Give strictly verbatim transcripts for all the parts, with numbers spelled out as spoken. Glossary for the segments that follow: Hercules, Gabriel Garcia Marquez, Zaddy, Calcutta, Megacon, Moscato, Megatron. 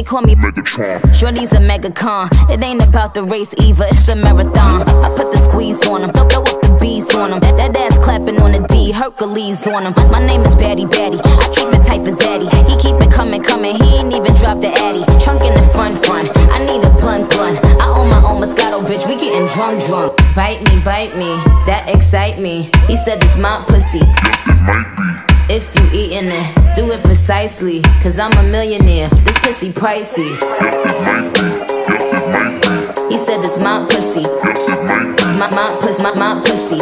They call me Megatron. Shorty's a Megacon. It ain't about the race either, it's a marathon. I put the squeeze on him, throw up the bees on him. That, that ass clapping on the D, Hercules on him. My name is Batty Batty, I keep it tight for Zaddy. He keep it coming, coming, he ain't even dropped the Addy. Trunk in the front, front, I need a blunt, blunt. I own my own Moscato, bitch, we getting drunk, drunk. Bite me, bite me, that excite me. He said it's my pussy. It might be. If you eatin' it, do it precisely. Cause I'm a millionaire, this pussy pricey. He said it's my pussy. My, my, puss, my, my pussy.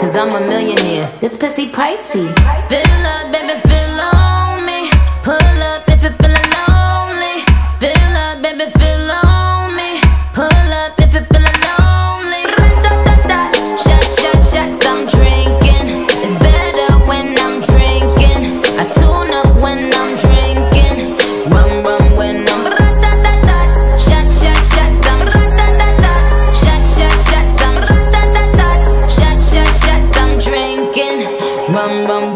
Cause I'm a millionaire, this pussy pricey. Fill up, baby, fill on me. Pull up if you're feeling lonely. Fill up, baby, fill on me. Pull up if you're feeling lonely. Shot, shot, shot, I'm drinking. It's rum, rum,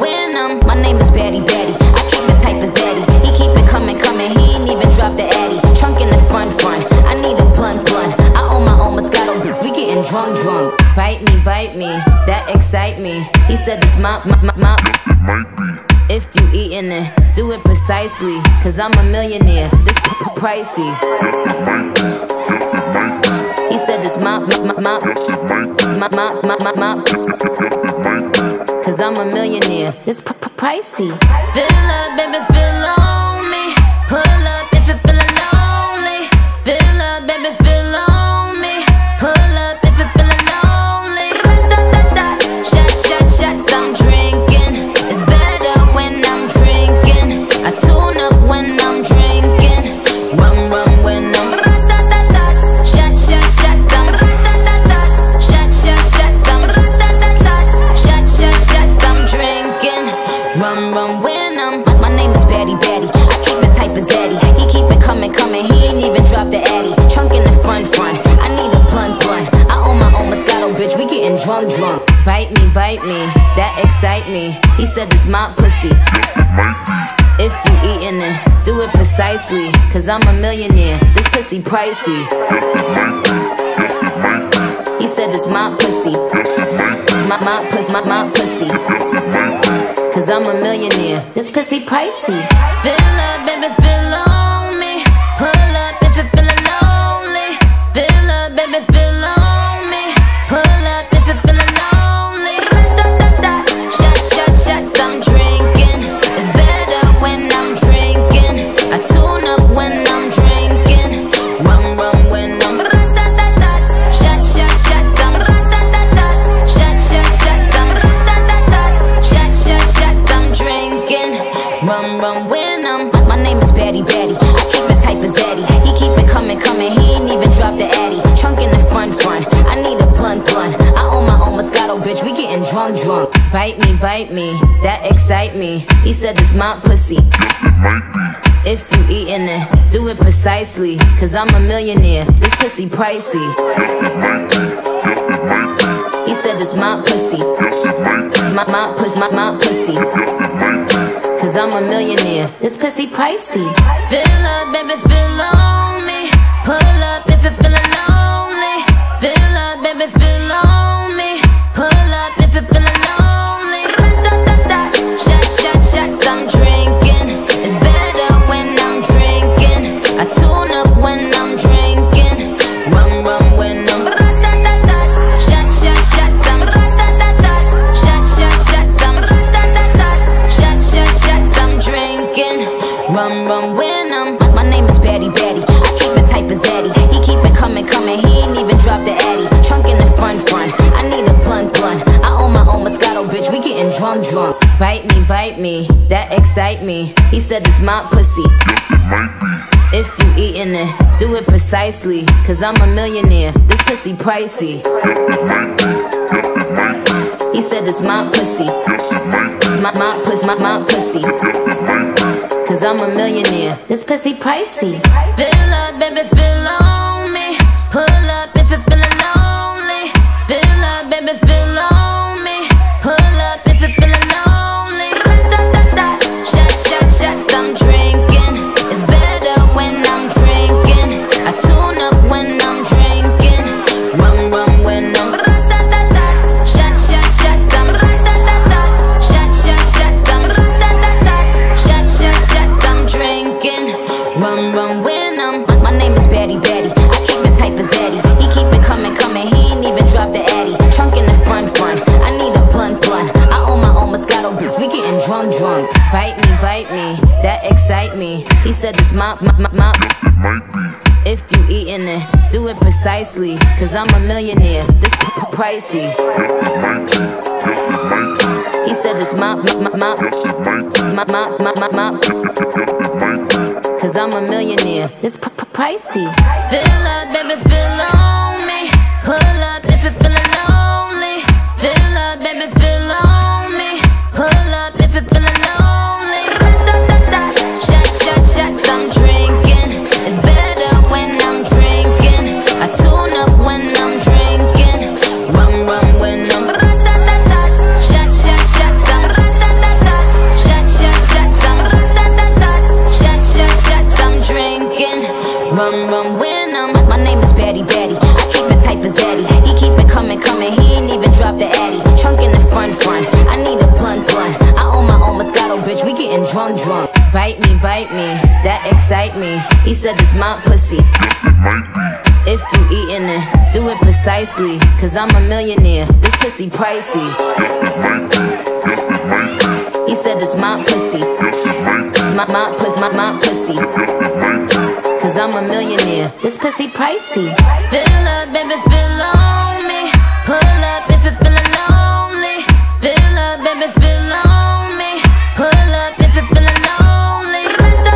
when I'm, my name is Batty Batty. I keep it tight for Zaddy. He keep it coming, coming, he ain't even dropped the Addy. Trunk in the front, front, I need a blunt, blunt. I own my own Moscato, we getting drunk, drunk. Bite me, bite me, that excite me. He said it's my, my, my, my. It might be. If you eatin' it, do it precisely. Cause I'm a millionaire, this pricey. It might be. It might be. He said it's my, my, my, my. It might be. My, my, my, my, my. It might be. Cause I'm a millionaire, it's pricey. Fill up, baby, fill on me. Pull up if you're feeling lonely. Fill up, baby, fill on me. Pull up if you're feeling lonely. Shot, shot, shots, I'm drinking. It's better when I'm drinking. I tune up when I'm drinking. Rum, rum, when I'm. Shot, shot, shots, I'm. Shot, shot, shots, I'm. Shot, shot, shots. Rum, rum, when I'm, my name is Batty Batty. I keep it tight for Zaddy. He keep it coming, coming, he ain't even dropped the Addy. Trunk in the front, front, I need a blunt, blunt. I own my own Moscato, bitch, we getting drunk, drunk. Bite me, bite me, that excite me. He said it's my pussy. If you eatin' it, do it precisely. Cause I'm a millionaire, this pussy pricey. He said it's my pussy. My, my, puss, my, my pussy. Cause I'm a millionaire, this pussy pricey. Fill up, baby, fill on me. Pull up if you're feeling lonely. Fill up, baby, fill on me. Pull up if you're feeling lonely. Shot, shot, shots, I'm drinking. It's better when I'm drinking. I tune up when I'm drinking. Rum, rum, when I'm. Shot, shot, shots, I'm. Shot, shot, shots, I'm. Rum, rum, when I'm, my name is Batty Batty. I keep it tight for Zaddy. He keep it coming, coming, he ain't even dropped the Addy. Trunk in the front, front, I need a blunt, blunt. I own my own Moscato, bitch, we getting drunk, drunk. Bite me, bite me, that excite me. He said it's my pussy. It might be. If you eatin' it, do it precisely. Cause I'm a millionaire, this pussy pricey. It might be. It might be. He said it's my pussy. It might be. My, my, puss, my, my pussy. It might be. Cause I'm a millionaire, this pussy pricey. Fill up, baby, fill on me. Pull up if you're feeling lonely. Fill up, baby, fill on me. Pull up if you're feeling lonely. Shot, shot, shots, I'm drinking. It's better when I'm drinking. I tune up when I'm drinking. Rum, rum, when I'm. Shot, shot, shots, I'm. Shot, shot, shots, I'm. Rum, rum, when I'm, my name is Batty Batty. I keep it tight for Zaddy. He keep it coming, coming, he ain't even dropped the Addy. Trunk in the front, front, I need a blunt, blunt. I own my own Moscato, bitch, we getting drunk, drunk. Bite me, bite me, that excite me. He said it's my pussy. It might be. If you eatin' it, do it precisely. Cause I'm a millionaire, this pussy pricey. It might be. It might be. He said it's my pussy. It might be. My, my, puss, my, my pussy. It might be. Cause I'm a millionaire, this pussy pricey. Fill up, baby, fill on me. Pull up if you're feeling lonely. Fill up, baby, fill on me. Pull up if you're feeling lonely. Shot, shot, shots, I'm drinking. It's better Bite me, bite me, that excite me. He said it's my, my, my, my. It might be. If you eatin' it, do it precisely. Cause I'm a millionaire, this pricey. It might be. It might be. He said it's my, my, my, my. It might be. My, my, my, my, my. It might be. Cause I'm a millionaire, this pricey. Fill up, baby, fill on me. Pull up if it feelin' lonely. Fill up, baby, fill on me. Pull up if it feelin' lonely. Coming, he ain't even dropped the addy. Trunk in the front, front. I need a blunt, blunt. I own my own Moscato, bitch. We getting drunk, drunk. Bite me, bite me. That excite me. He said it's my pussy. It might be. If you eatin' it, do it precisely. Cause I'm a millionaire. This pussy pricey. It might be. He said it's my pussy. My, my pussy, my, my pussy. Cause I'm a millionaire. This pussy pricey. Fill up, baby, fill on. Pull up if you're feeling lonely. Fill up, baby, fill on me. Pull up if you're feeling lonely.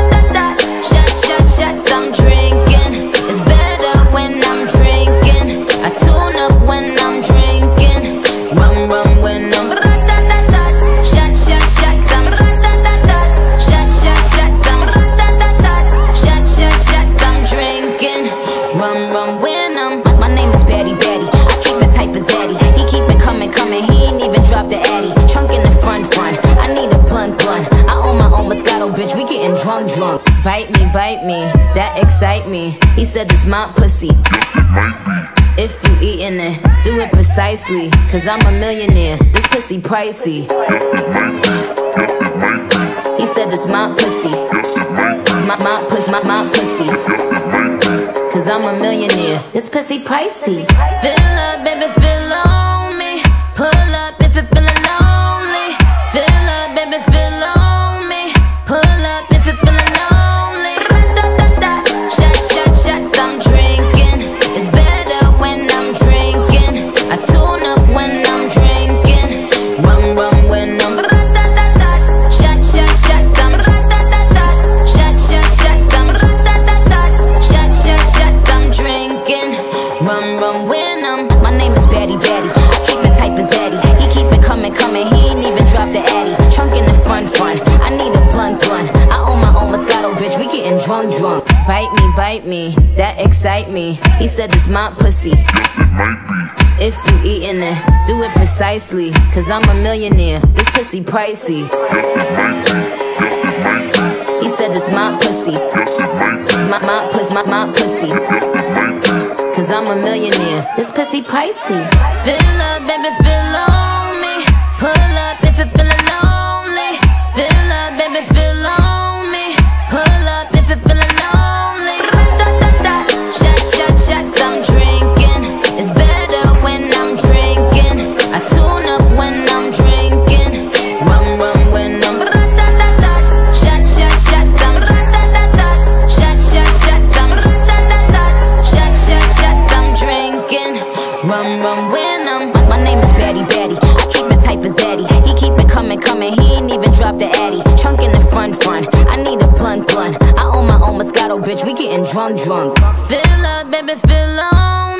Da da da, shot, shot, shots. I'm drinking. It's better when I'm drinking. I tune up when I'm drinking. Rum, rum, when I'm da da da da, shot, shot, shots. I'm da da da, shot, shot, shots. I'm da da da, shot, shot, shots. I'm drinking. Rum, rum, when I'm. My name is Betty, Betty. He keep it coming, coming, he ain't even dropped the addy. Trunk in the front, front, I need a blunt, blunt. I own my own Moscato, bitch, we getting drunk, drunk. Bite me, bite me, that excite me. He said it's my pussy. It might be. If you eatin' it, do it precisely. Cause I'm a millionaire, this pussy pricey. It might be. It might be. He said it's my pussy. It might be. My, my pussy, my, my pussy. It might be. Cause I'm a millionaire, this pussy pricey. Fill up, baby, fill on me. Pull up if you're feeling lonely. Fill up, baby, fill on me. Pull up if you're feeling lonely. Da da da, shot, shot, shots. I'm drinking. It's better when I'm drinking. I tune up when I'm drinking. Rum, rum, when I'm da da da da, shot, shot, shots. I'm da da da da, shot, shot, shots. I'm da da da da, shot, shot, shots. Drinking, rum, rum, when I'm. My name is Betty, Betty. I keep it tight for Zaddy. He keep it coming, coming. He ain't even dropped the addy. Trunk in the front, front. I need a blunt, blunt. I own my own Moscato, bitch. We getting drunk, drunk. Bite me, bite me. That excite me. He said it's my pussy. It might be. If you eatin' it, do it precisely. Cause I'm a millionaire. This pussy pricey. It might be. It might be. He said it's my pussy. It might be. My, my pussy, my, my pussy. Cause I'm a millionaire, this pussy pricey. Fill up, baby, fill on me. Pull up if you're feeling lonely. Fill up, baby, fill on me. Pull up if you're feeling lonely. Da da da, shot, shot, shots. I'm drinking. It's better when I'm drinking. I tune up when I'm drinking. Rum, rum, when I'm da da da da, shot, shot, shots. I'm da da da da, shot, shot, shots. I'm da da da da, shot, shot, shots. Drinking, rum, rum, when I'm. My name is Betty, Betty. I keep it tight for Zaddy. He keep it coming, coming. He ain't even dropped the addy. Trunk in the front, front. I need a blunt, blunt. I own my own Moscato, bitch. We getting drunk, drunk. Fill up, baby, fill on.